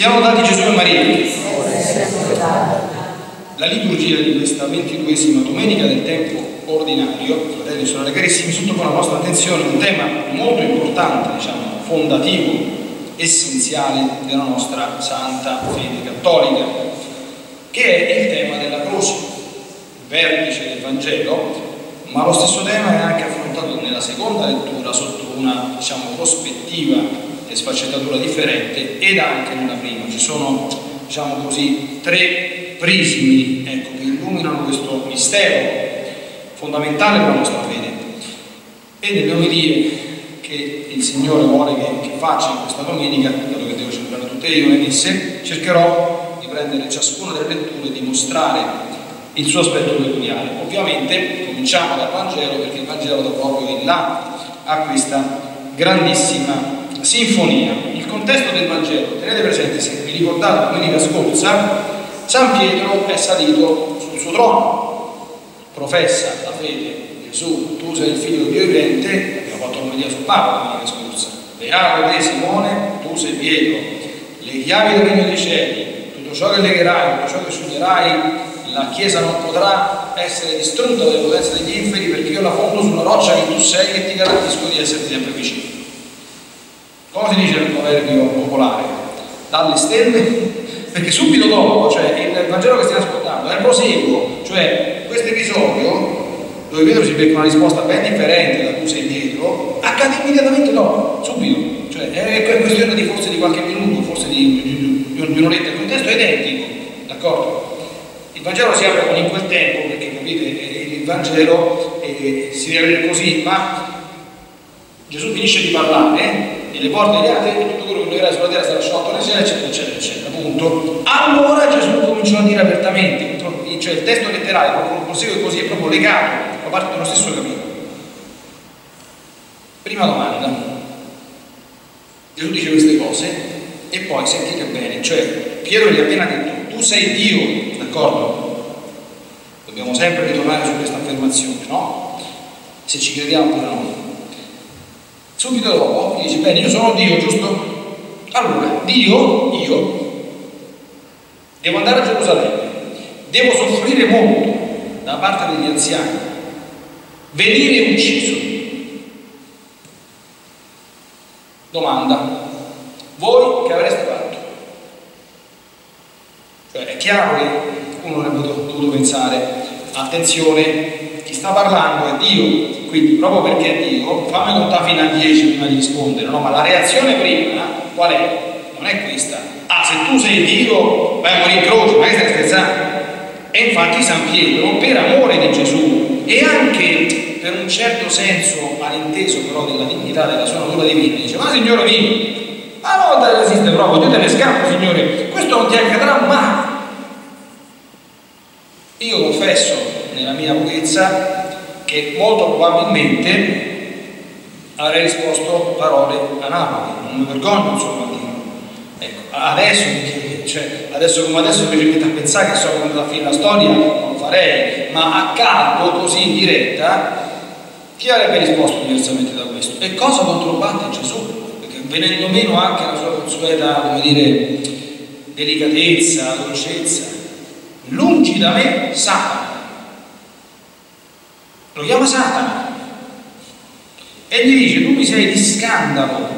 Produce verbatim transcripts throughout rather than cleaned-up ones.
Siamo dati Gesù e Maria. La liturgia di questa ventiduesima domenica del tempo ordinario, fratelli e sorelle carissimi, sottopone alla vostra attenzione un tema molto importante, diciamo fondativo, essenziale della nostra santa fede cattolica, che è il tema della croce, vertice del Vangelo, ma lo stesso tema è anche affrontato nella seconda lettura sotto una, diciamo, prospettiva e sfaccettatura differente, ed anche nella prima. Ci sono, diciamo così, tre prismi, ecco, che illuminano questo mistero fondamentale per la nostra fede e delle omelie che il Signore vuole che, che faccia questa domenica, dato che devo celebrare tutte io le messe. Cercherò di prendere ciascuna delle letture e di mostrare il suo aspetto peculiare. Ovviamente cominciamo dal Vangelo, perché il Vangelo da proprio in là a questa grandissima sinfonia. Il contesto del Vangelo, tenete presente, se vi ricordate domenica scorsa, San Pietro è salito sul suo trono, professa la fede: Gesù, tu sei il figlio di Dio vivente. Abbiamo fatto l'omelia sul Papa domenica scorsa. Beato te Simone, tu sei Pietro, le chiavi del regno dei cieli, tutto ciò che legherai, tutto ciò che scioglierai, la Chiesa non potrà essere distrutta dalle potenze degli inferi, perché io la fondo sulla roccia che tu sei e ti garantisco di esserti sempre vicino. Come si dice nel proverbio popolare? Dalle stelle? Perché subito dopo, cioè il Vangelo che stiamo ascoltando è il proseguo, cioè questo episodio dove Pietro si becca una risposta ben differente da cui sei dietro, accade immediatamente dopo, subito, cioè è questione di forse di qualche minuto, forse di, di, di, di un'oretta. Il contesto è identico, d'accordo? Il Vangelo si apre in quel tempo, perché capite, il Vangelo eh, si deve avere così, ma Gesù finisce di parlare, le porte legate e tutto quello che lui era sulla terra sarà sciolto nel cielo, eccetera eccetera eccetera, appunto. Allora Gesù cominciò a dire apertamente, cioè il testo letterale proprio prosegue così, è proprio legato, fa parte dello stesso capitolo. Prima domanda: Gesù dice queste cose e poi sentite bene, cioè Pietro gli ha appena detto tu sei Dio, d'accordo? Dobbiamo sempre ritornare su questa affermazione, no? Se ci crediamo per noi. Subito dopo gli dice: bene, io sono Dio, giusto? Allora, Dio, io, devo andare a Gerusalemme, devo soffrire molto da parte degli anziani, venire ucciso. Domanda: voi che avreste fatto? Cioè, è chiaro che uno avrebbe dovuto pensare, attenzione, chi sta parlando è Dio. Quindi, proprio perché Dio, fammi contare fino a dieci prima di rispondere, no? Ma la reazione prima qual è? Non è questa: ah, se tu sei Dio, vai a morire in croce, ma che stai scherzando? E infatti San Pietro, per amore di Gesù e anche per un certo senso malinteso però della dignità della sua natura divina, dice: ma Signore mio, ma non te esiste proprio, Dio te ne scappa, Signore, questo non ti accadrà mai. Io confesso nella mia pochezza che molto probabilmente avrei risposto parole analoghe, non mi vergogno, insomma, di... ecco, adesso, cioè, adesso come adesso mi ripeto a pensare che so come andrà a finire la storia, non lo farei, ma a caldo, così in diretta, chi avrebbe risposto diversamente da questo? E cosa controbatte Gesù? Perché venendo meno anche la sua consueta, come dire, delicatezza, dolcezza, lungi da me Satana. Lo chiama Satana e gli dice: tu mi sei di scandalo.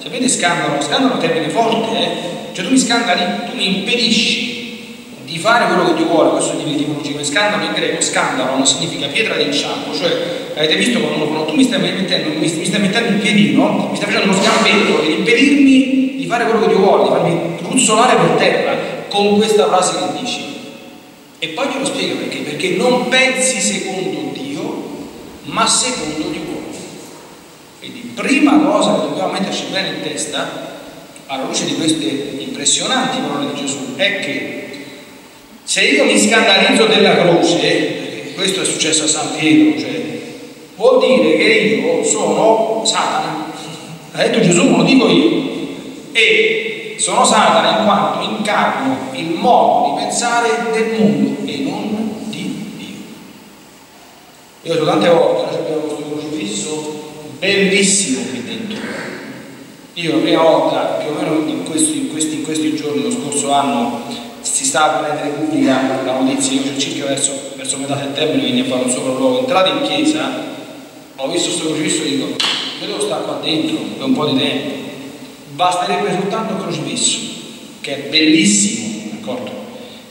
Sapete scandalo? Scandalo è un termine forte, eh? Cioè tu mi scandali, tu mi impedisci di fare quello che Dio vuole. Questo è il tipologico. Scandalo in greco, scandalo, non significa pietra di inciampo. Cioè, avete visto quando uno tu mi stai mettendo, mi stai mettendo il piedino, mi stai facendo uno sgambetto e impedirmi di fare quello che Dio vuole, di farmi ruzzolare per terra con questa frase che dici. E poi te lo spiega perché, perché non pensi secondo ma secondo gli uomini. Quindi prima cosa che dobbiamo metterci bene in testa alla luce di queste impressionanti parole di Gesù è che se io mi scandalizzo della croce, perché questo è successo a San Pietro, cioè, vuol dire che io sono Satana, ha detto Gesù, non lo dico io, e sono Satana in quanto incarno il modo di pensare del mondo e non. Io so tante volte, noi abbiamo questo crocifisso bellissimo qui dentro, Io la prima volta, più o meno in questi, in questi, in questi giorni, lo scorso anno, si sta a rendere pubblica la notizia, io cioè, circa verso, verso metà settembre venne a fare un sopralluogo, entrato in chiesa, ho visto questo crocifisso e dico, io devo stare qua dentro per un po' di tempo, basterebbe soltanto il crocifisso, che è bellissimo, d'accordo?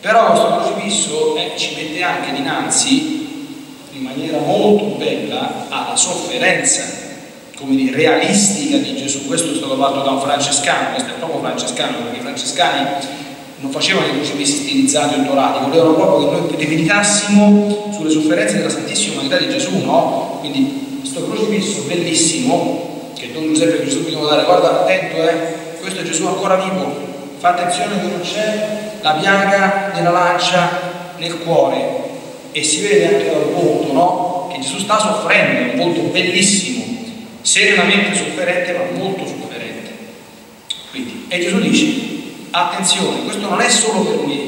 Però questo crocifisso eh, ci mette anche dinanzi, in maniera molto bella, alla sofferenza, come dire, realistica di Gesù. Questo è stato fatto da un francescano, questo è proprio francescano, perché i francescani non facevano i crocifissi stilizzati o dorati, volevano proprio che noi meditassimo sulle sofferenze della Santissima Umanità di Gesù, no? Quindi questo crocifisso bellissimo, che Don Giuseppe Gesù mi doveva dare, guarda, attento, eh, questo è Gesù ancora vivo, fa attenzione che non c'è la piaga nella lancia nel cuore, e si vede anche dal volto, no? Che Gesù sta soffrendo, un volto bellissimo, serenamente sofferente, ma molto sofferente. Quindi, e Gesù dice, attenzione, questo non è solo per me,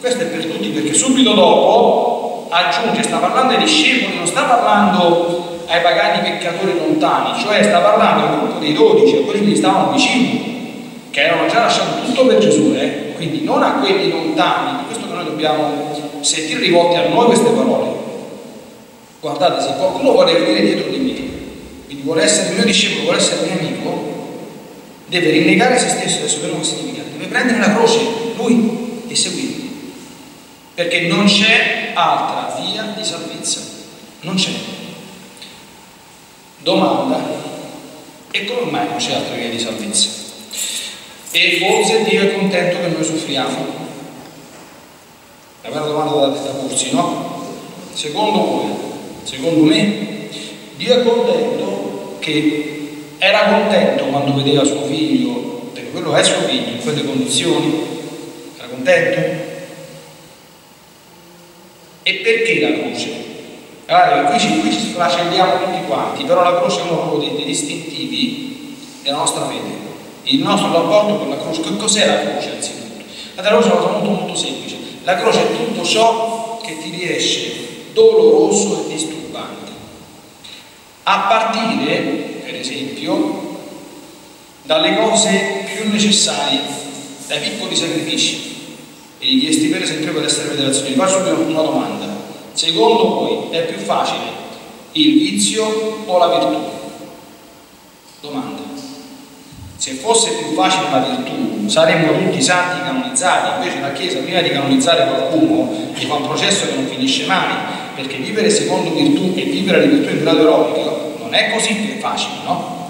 questo è per tutti, perché subito dopo aggiunge, sta parlando ai discepoli, non sta parlando ai pagani peccatori lontani, cioè sta parlando al gruppo dei dodici, a quelli che gli stavano vicino, che erano già lasciato tutto per Gesù, eh? Quindi non a quelli lontani. Questo che noi dobbiamo sentire rivolte a noi queste parole. Guardate, se qualcuno vuole venire dietro di me, quindi vuole essere il mio discepolo, vuole essere il mio amico, deve rinnegare se stesso, adesso però non significa, deve prendere la croce, lui, e seguirlo, perché non c'è altra via di salvezza, non c'è. Domanda, e come mai non c'è altra via di salvezza? E forse Dio è contento che noi soffriamo? È una domanda da porsi, no? Secondo voi, secondo me, Dio è contento che... era contento quando vedeva suo figlio, perché quello è suo figlio, in quelle condizioni, era contento? E perché la croce? Allora, qui ci, qui ci sfracelliamo tutti quanti, però la croce è uno dei, dei distintivi della nostra fede, il nostro rapporto con la croce. Che cos'è la croce anzitutto? La croce è una cosa molto molto semplice, la croce è tutto ciò che ti riesce doloroso e disturbante, a partire... per esempio, dalle cose più necessarie, dai piccoli sacrifici richiesti per esempio per essere federazioni. Vi faccio una domanda: secondo voi è più facile il vizio o la virtù? Domanda: se fosse più facile la virtù, saremmo tutti santi canonizzati. Invece la Chiesa, prima di canonizzare qualcuno, gli fa un processo che non finisce mai, perché vivere secondo virtù e vivere le virtù in grado eroico non è così facile, no?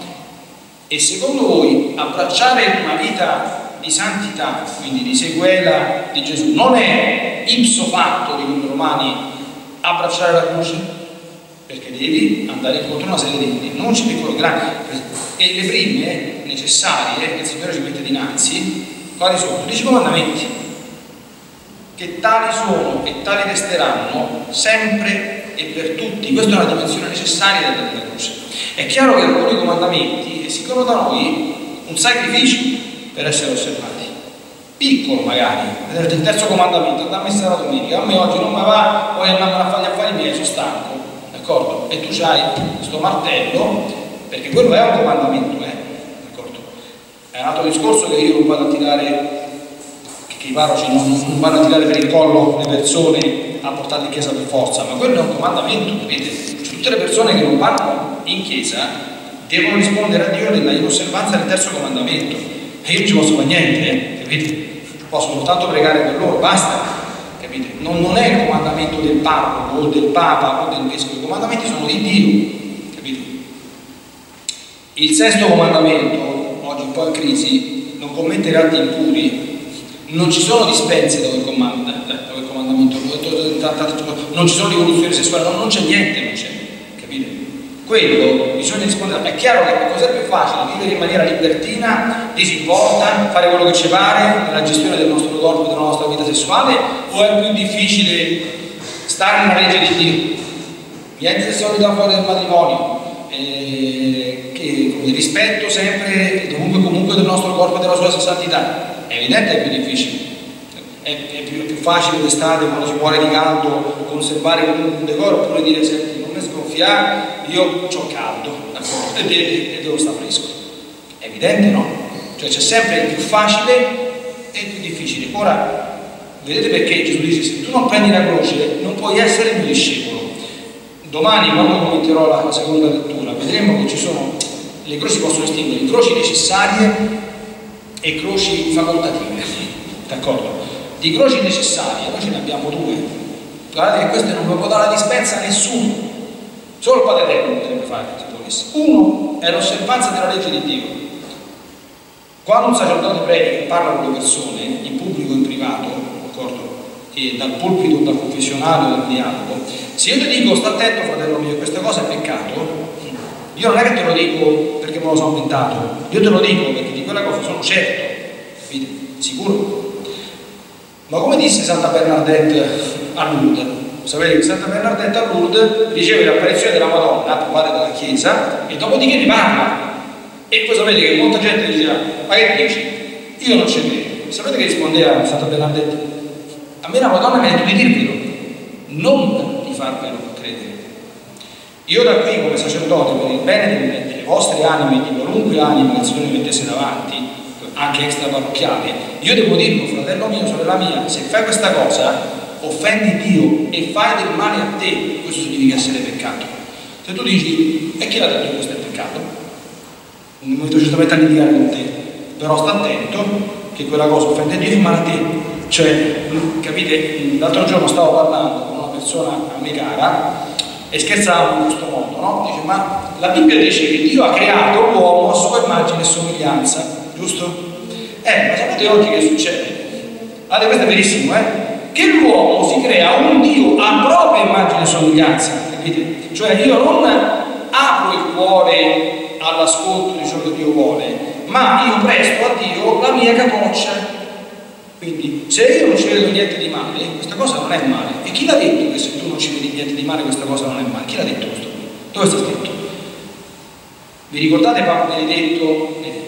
E secondo voi abbracciare una vita di santità, quindi di sequela di Gesù, non è ipso fatto, dicono i romani, abbracciare la croce? Perché devi andare incontro a una serie di rinunci piccoli e grandi, e le prime necessarie che il Signore ci mette dinanzi, quali sono? Dieci comandamenti, che tali sono e tali resteranno sempre e per tutti. Questa è una dimensione necessaria della vita croce. È chiaro che alcuni comandamenti esigono da noi un sacrificio per essere osservati, piccolo magari. Il terzo comandamento, da messa la domenica, a me oggi non mi va, voglio andare a fare gli affari miei, sono stanco, d'accordo? E tu hai questo martello, perché quello è un comandamento, eh? D'accordo? È un altro discorso che io non vado a tirare, che i parroci non, non vanno a tirare per il collo le persone a portare in chiesa per forza, ma quello è un comandamento, vedete? Cioè, tutte le persone che non vanno in chiesa devono rispondere a Dio nell'osservanza del terzo comandamento, e io non ci posso fare niente, eh? Capite? Posso soltanto pregare per loro, basta, capite? Non, non è il comandamento del parroco o del papa o del vescovo, i comandamenti sono di Dio, capite? Il sesto comandamento, oggi un po' in crisi, non commettere atti impuri. Non ci sono dispense dove il comandamento, non ci sono rivoluzioni sessuali, non c'è niente, non c'è, capite? Quello bisogna rispondere. È chiaro che cos'è più facile? Vivere in maniera libertina, disinvolta, fare quello che ci pare nella gestione del nostro corpo e della nostra vita sessuale, o è più difficile stare nella legge di Dio? Niente sessualità fuori del matrimonio, eh, che, rispetto sempre e comunque, comunque del nostro corpo e della sua santità. È evidente che è più difficile, è, è più, più facile d'estate quando si muore di caldo conservare un decoro, oppure dire senti non mi sgonfiare, io ho caldo, d'accordo, e, e, e devo stare fresco. È evidente, no? Cioè c'è sempre il più facile e il più difficile. Ora, vedete perché Gesù dice, se tu non prendi la croce, non puoi essere il mio discepolo. Domani, quando commenterò la seconda lettura, vedremo che ci sono, le croci possono distinguere croci necessarie e croci facoltative, d'accordo? Di croci necessarie, noi ce ne abbiamo due. Guardate che queste non lo può dare la dispensa a nessuno, solo il Padre Eterno potrebbe fare se volesse. Uno è l'osservanza della legge di Dio. Quando un sacerdote predica e parla con le persone, in pubblico e in privato, d'accordo? E dal pulpito, dal confessionario, dal dialogo, se io ti dico, sta attento fratello mio, questa cosa è peccato, io non è che te lo dico perché me lo sono inventato, io te lo dico perché di quella cosa sono certo, capite? Sicuro. Ma come disse Santa Bernadette a Lourdes, sapete che Santa Bernadette a Lourdes riceve l'apparizione della Madonna approvata dalla Chiesa e dopodiché ne parla, e poi sapete che molta gente diceva, ma che dici? Io non ce credo. Sapete che rispondeva Santa Bernadette? A me la Madonna mi ha detto di dirvelo, non di farvelo credere. Io da qui come sacerdote, per il bene delle vostre anime, di qualunque anima che il Signore mettesse davanti, anche extraparrocchiale, io devo dirlo, fratello mio, sorella mia, se fai questa cosa offendi Dio e fai del male a te, questo significa essere peccato. Se tu dici, e chi l'ha detto che questo è peccato? Non mi sto certamente a litigare con te, però sta attento che quella cosa offende Dio e male a te. Cioè, capite, l'altro giorno stavo parlando con una persona a me cara e scherzavo in questo modo, no? Dice, ma la Bibbia dice che Dio ha creato l'uomo a sua immagine e somiglianza, giusto? Eh, ma sapete oggi che succede? Allora, questo è verissimo, eh? Che l'uomo si crea un Dio a propria immagine e somiglianza, capite? Cioè io non apro il cuore all'ascolto di ciò che Dio vuole, ma io presto a Dio la mia capoccia. Quindi se io non ci vedo niente di male, questa cosa non è male. E chi l'ha detto che se tu non ci vedi niente di male questa cosa non è male? Chi l'ha detto questo qui? Dove sta scritto? Vi ricordate Papa Benedetto? Eh,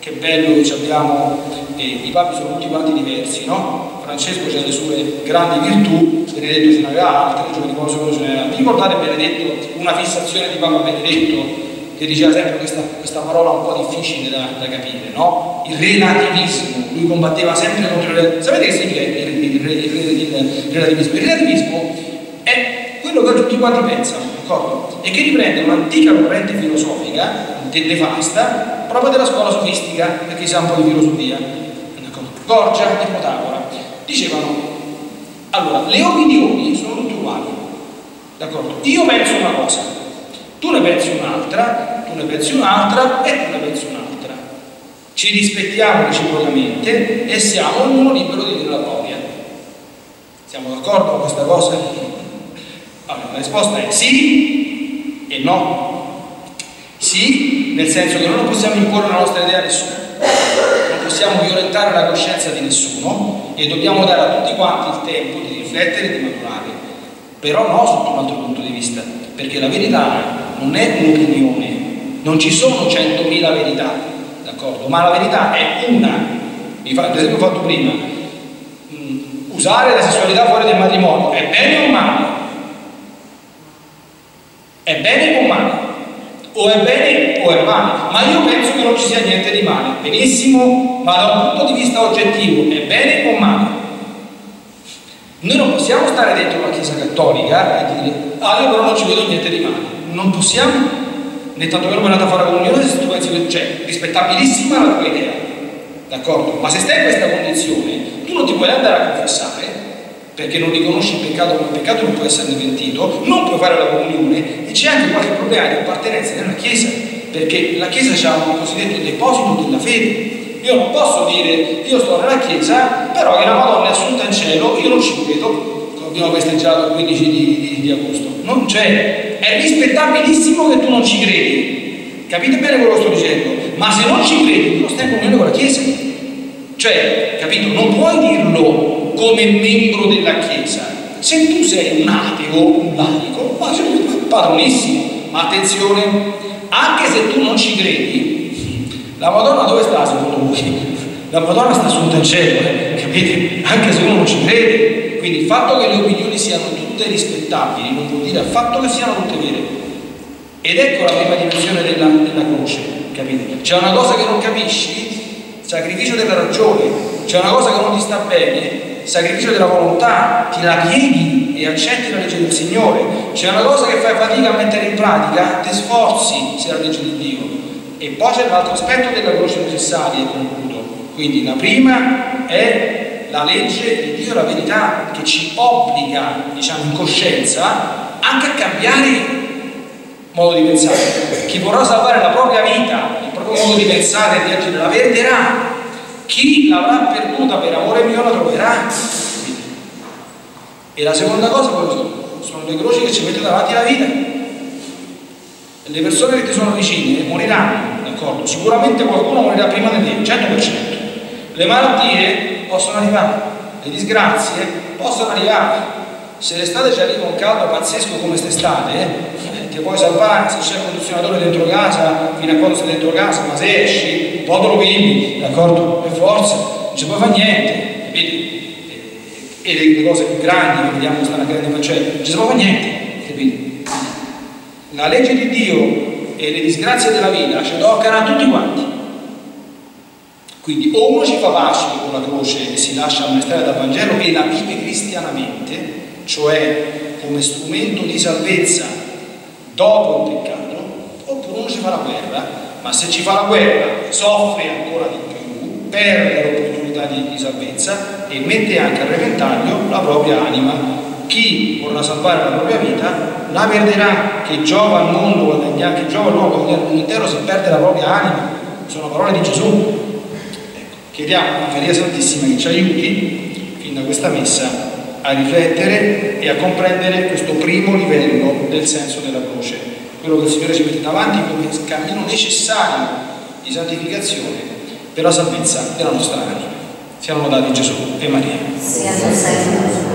che bello che abbiamo, eh, i papi sono tutti quanti diversi, no? Francesco c'ha le sue grandi virtù, Benedetto ce n'aveva altre, Giovanni Paolo secondo ce n'aveva. Vi ricordate Benedetto, una fissazione di Papa Benedetto che diceva sempre questa, questa parola un po' difficile da, da capire, no? Il relativismo, lui combatteva sempre contro il... Sapete che significa il, il, il, il, il relativismo? Il relativismo è quello che tutti quanti pensano, d'accordo? E che riprende un'antica corrente filosofica, nefasta, proprio della scuola sofistica, perché si ha un po' di filosofia, d'accordo? Gorgia e Protagora. Dicevano, allora, le opinioni sono tutte uguali, d'accordo? Io penso una cosa, tu ne pensi un'altra, tu ne pensi un'altra e tu ne pensi un'altra. Ci rispettiamo reciprocamente e siamo ognuno libero di dire la propria. Siamo d'accordo con questa cosa? Allora, la risposta è sì e no. Sì, nel senso che noi non possiamo imporre la nostra idea a nessuno, non possiamo violentare la coscienza di nessuno, e dobbiamo dare a tutti quanti il tempo di riflettere e di maturare, però no sotto un altro punto di vista, perché la verità non è un'opinione, non ci sono centomila verità, d'accordo? Ma la verità è una. Mi fa, per esempio, ho fatto prima, mh, usare la sessualità fuori del matrimonio è bene o male? È bene o male? O è bene o è male? Ma io penso che non ci sia niente di male. Benissimo, ma da un punto di vista oggettivo è bene o male? Noi non possiamo stare dentro una Chiesa cattolica e dire, ah, io però non ci vedo niente di male. Non possiamo, né tantomeno per andare a fare la comunione se tu pensi che c'è, rispettabilissima la tua idea, d'accordo? Ma se stai in questa condizione, tu non ti puoi andare a confessare, perché non riconosci il peccato come peccato, non puoi esserne pentito, non puoi fare la comunione, e c'è anche qualche problema di appartenenza nella Chiesa, perché la Chiesa ha un cosiddetto deposito della fede. Io non posso dire, io sto nella Chiesa, però che la Madonna è assunta in cielo, io non ci vedo, abbiamo festeggiato il quindici di, di, di agosto, non c'è, è rispettabilissimo che tu non ci credi, capite bene quello che sto dicendo, ma se non ci credi, tu non stai in comunione con la Chiesa, cioè, capito, non puoi dirlo come membro della Chiesa. Se tu sei un ateo, un laico, ma sei padronissimo, ma attenzione, anche se tu non ci credi, la Madonna dove sta secondo voi? La Madonna sta assunta in cielo, eh? Capite? Anche se uno non ci crede. Quindi il fatto che le opinioni siano tutte rispettabili non vuol dire affatto che siano tutte vere. Ed ecco la prima dimensione della, della croce. capite? C'è una cosa che non capisci, sacrificio della ragione. C'è una cosa che non ti sta bene, sacrificio della volontà, ti la pieghi e accetti la legge del Signore. C'è una cosa che fai fatica a mettere in pratica, ti sforzi se la legge di Dio. E poi c'è l'altro aspetto della croce necessaria, e concludo. Quindi la prima è la legge di Dio, la verità che ci obbliga, diciamo, in coscienza anche a cambiare modo di pensare. Chi vorrà salvare la propria vita, il proprio modo di pensare e di agire, la perderà. Chi l'avrà perduta per amore mio la troverà. E la seconda cosa quali sono? Sono le croci che ci mettono davanti la vita. Le persone che ti sono vicine moriranno, d'accordo? Sicuramente qualcuno morirà prima di te, cento per cento. Le malattie possono arrivare, le disgrazie possono arrivare. Se l'estate ci arriva un caldo pazzesco come quest'estate, eh, ti puoi salvare se c'è il condizionatore dentro casa, fino a quando sei dentro casa, ma se esci un po' te lo vivi, d'accordo? Per forza, non ci puoi fare niente, capite? E le, le cose più grandi che vediamo che stanno accadendo, cioè non ci si può fare niente, capite? La legge di Dio e le disgrazie della vita ci toccano a tutti quanti. Quindi o uno ci fa pace con la croce e si lascia ammaestrare dal Vangelo e la vive cristianamente, cioè come strumento di salvezza dopo il peccato, oppure uno ci fa la guerra, ma se ci fa la guerra soffre ancora di più, perde l'opportunità di, di salvezza e mette anche a repentaglio la propria anima. Chi vorrà salvare la propria vita la perderà, che giova al mondo guadagnare, che giova all'uomo intero se perde la propria anima. Sono parole di Gesù. Chiediamo a Maria Santissima che ci aiuti fin da questa messa a riflettere e a comprendere questo primo livello del senso della croce, quello che il Signore ci mette davanti come cammino necessario di santificazione per la salvezza della nostra anima. Siamo lodati Gesù e Maria.